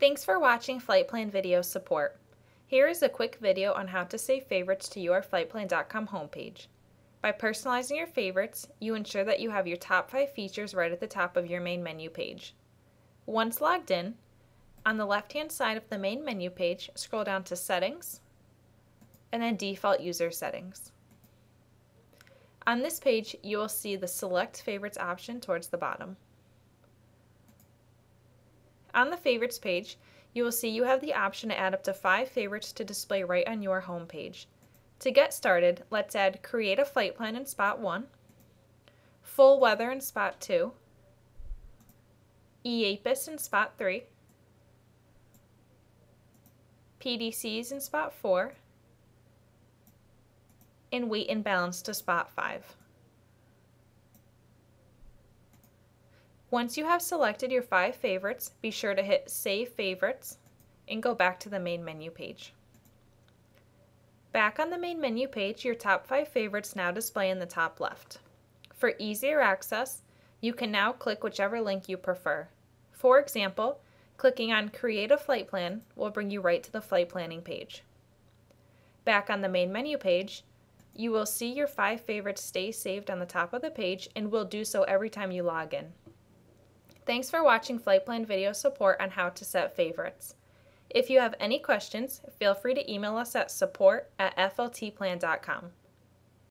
Thanks for watching FltPlan Video Support. Here is a quick video on how to save favorites to your FltPlan.com homepage. By personalizing your favorites, you ensure that you have your top 5 features right at the top of your main menu page. Once logged in, on the left-hand side of the main menu page, scroll down to Settings, and then Default User Settings. On this page, you will see the Select Favorites option towards the bottom. On the Favorites page, you will see you have the option to add up to 5 favorites to display right on your home page. To get started, let's add Create a Flight Plan in Spot 1, Full Weather in Spot 2, EAPIS in Spot 3, PDCs in Spot 4, and Weight and Balance to Spot 5. Once you have selected your 5 favorites, be sure to hit Save Favorites and go back to the main menu page. Back on the main menu page, your top 5 favorites now display in the top left. For easier access, you can now click whichever link you prefer. For example, clicking on Create a Flight Plan will bring you right to the flight planning page. Back on the main menu page, you will see your 5 favorites stay saved on the top of the page and will do so every time you log in. Thanks for watching FltPlan Video Support on how to set favorites. If you have any questions, feel free to email us at support@FltPlan.com.